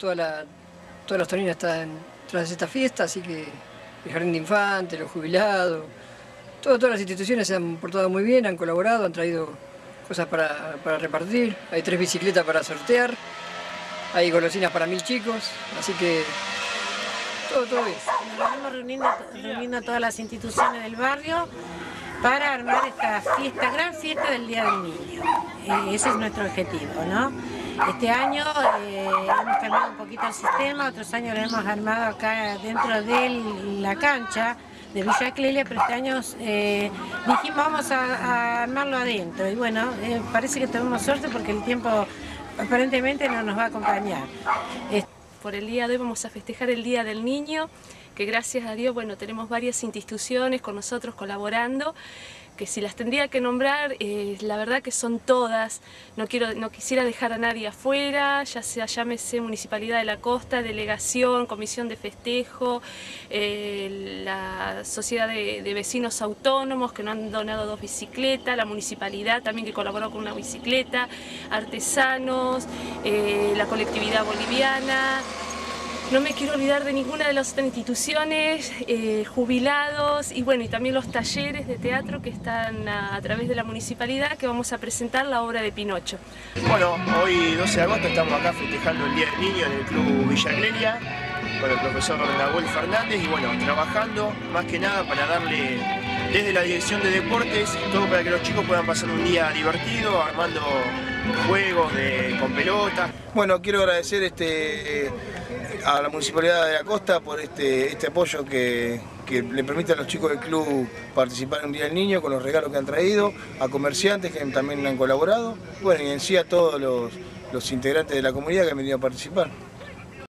todas las taurinas están tras esta fiesta, así que el Jardín de Infantes, los jubilados, todas las instituciones se han portado muy bien, han colaborado, han traído cosas para repartir. Hay 3 bicicletas para sortear, hay golosinas para 1000 chicos, así que todo bien. Nos vamos reuniendo a todas las instituciones del barrio para armar esta fiesta, gran fiesta del Día del Niño. Ese es nuestro objetivo, ¿no? Este año hemos cambiado un poquito el sistema, otros años lo hemos armado acá dentro de la cancha de Villa Clelia, pero este año dijimos vamos a armarlo adentro. Y bueno, parece que tuvimos suerte porque el tiempo aparentemente no nos va a acompañar. Por el día de hoy vamos a festejar el Día del Niño, que gracias a Dios, bueno, tenemos varias instituciones con nosotros colaborando, que si las tendría que nombrar, la verdad que son todas, no quisiera dejar a nadie afuera, ya sea, llámese Municipalidad de la Costa, Delegación, Comisión de Festejo, la Sociedad de Vecinos Autónomos, que nos han donado 2 bicicletas, la Municipalidad también que colaboró con una bicicleta, artesanos, la colectividad boliviana. No me quiero olvidar de ninguna de las otras instituciones, jubilados y bueno, y también los talleres de teatro que están a través de la municipalidad, que vamos a presentar la obra de Pinocho. Bueno, hoy 12 de agosto estamos acá festejando el Día del Niño en el Club Villa Gleria con el profesor Nahuel Fernández y bueno, trabajando más que nada para darle desde la dirección de deportes todo para que los chicos puedan pasar un día divertido, armando juegos con pelotas. Bueno, quiero agradecer a la Municipalidad de la Costa por este apoyo que le permite a los chicos del club participar en el Día del Niño con los regalos que han traído, a comerciantes que también han colaborado, bueno, y en sí a todos los integrantes de la comunidad que han venido a participar.